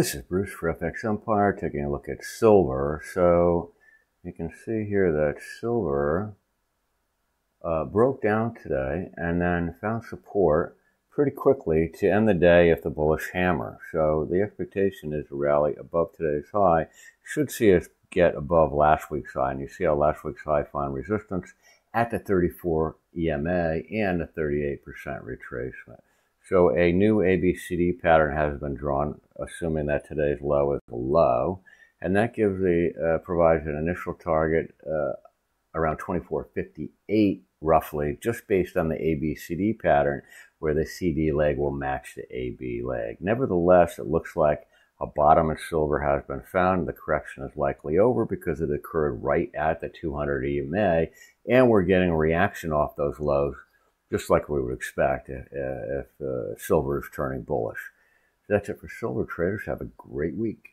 This is Bruce for FX Empire taking a look at silver. So you can see here that silver broke down today and then found support pretty quickly to end the day with the bullish hammer. So the expectation is a rally above today's high. Should see us get above last week's high, and you see how last week's high found resistance at the 34 EMA and the 38% retracement. So a new ABCD pattern has been drawn, assuming that today's low is a low, and that gives provides an initial target around 24.58 roughly, just based on the ABCD pattern, where the CD leg will match the AB leg. Nevertheless, it looks like a bottom in silver has been found. The correction is likely over because it occurred right at the 200 EMA, and we're getting a reaction off those lows, just like we would expect if silver is turning bullish. So that's it for silver traders. Have a great week.